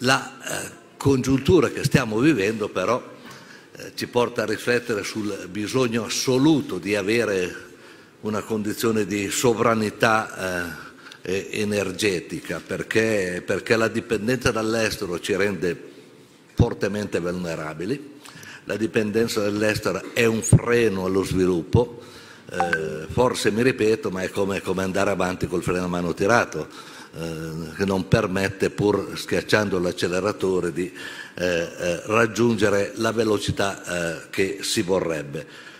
La congiuntura che stiamo vivendo però ci porta a riflettere sul bisogno assoluto di avere una condizione di sovranità energetica, perché la dipendenza dall'estero ci rende fortemente vulnerabili. La dipendenza dall'estero è un freno allo sviluppo, forse mi ripeto, ma è come andare avanti col freno a mano tirato, che non permette, pur schiacciando l'acceleratore, di raggiungere la velocità che si vorrebbe.